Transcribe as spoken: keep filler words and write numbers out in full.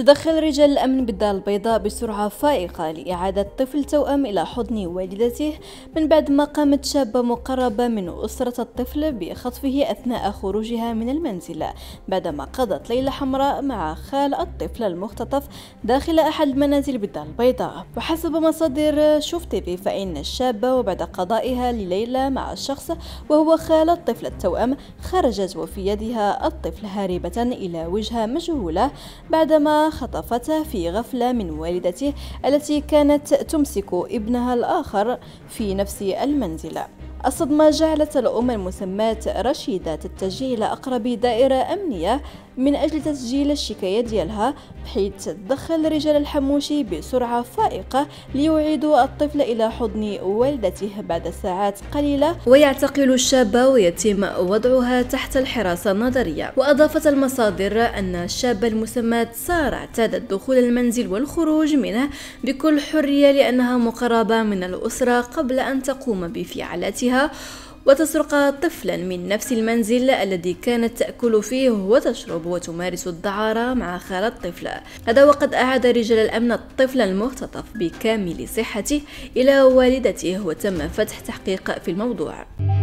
تدخل رجال الأمن بالدار البيضاء بسرعة فائقة لإعادة طفل توأم إلى حضن والدته من بعد ما قامت شابة مقربة من أسرة الطفل بخطفه أثناء خروجها من المنزل، بعدما قضت ليلة حمراء مع خال الطفل المختطف داخل أحد المنازل بالدار البيضاء. وحسب مصادر شوف تيفي فإن الشابة وبعد قضائها لليلة مع الشخص وهو خال الطفل التوأم خرجت وفي يدها الطفل هاربة إلى وجهة مجهولة بعدما خطفته في غفلة من والدته التي كانت تمسك ابنها الآخر في نفس المنزل. الصدمة جعلت الأم المسماة رشيدة تتجه إلى أقرب دائرة أمنية من أجل تسجيل الشكاية ديالها، بحيث تدخل رجال الحموشي بسرعة فائقة ليعيدوا الطفل إلى حضن والدته بعد ساعات قليلة، ويعتقل الشابة ويتم وضعها تحت الحراسة النظرية. وأضافت المصادر أن الشابة المسماة سارة اعتادت دخول المنزل والخروج منه بكل حرية لأنها مقربة من الأسرة قبل أن تقوم بفعالاتها وتسرق طفلا من نفس المنزل الذي كانت تأكل فيه وتشرب وتمارس الدعارة مع خال الطفل هذا. وقد أعاد رجال الأمن الطفل المختطف بكامل صحته إلى والدته وتم فتح تحقيق في الموضوع.